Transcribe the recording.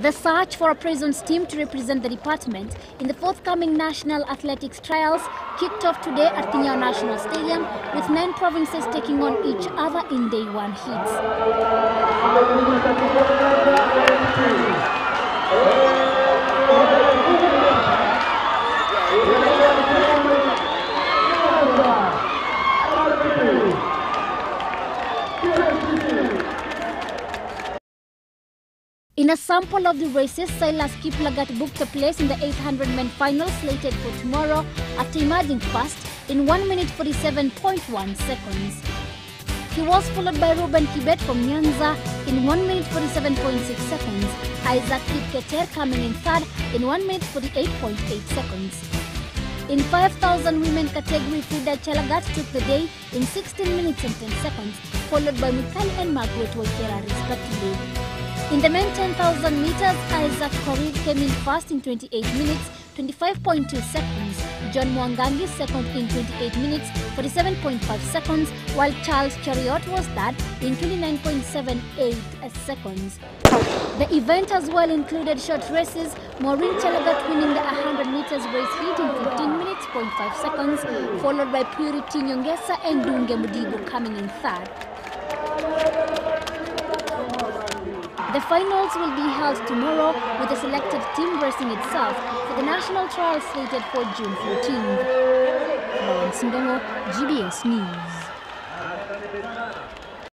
The search for a prisons team to represent the department in the forthcoming national athletics trials kicked off today at Nyayo National Stadium, with 9 provinces taking on each other in day one heats. In a sample of the races, Silas Kiplagat booked a place in the 800-man final slated for tomorrow after emerging first in 1:47.1 seconds. He was followed by Ruben Kibet from Nyanza in 1:47.6 seconds, Isaac Kip Keter coming in third in 1:48.8 seconds. In 5,000 women category, Fridah Chelagat took the day in 16:10, followed by Mikan and Marguerite Wajera respectively. In the men 10,000 meters, Isaac Korir came in first in 28:25.2 seconds, John Mwangangi second in 28:47.5 seconds, while Charles Chariot was third in 29.78 seconds. The event as well included short races, Maureen Chelagat winning the 100 meters race heat in 15:05, followed by Purity Nyongesa and Ndungemudigo coming in third. The finals will be held tomorrow, with the selected team racing itself for the national trial slated for June 14th. Ron Singonga, GBS News.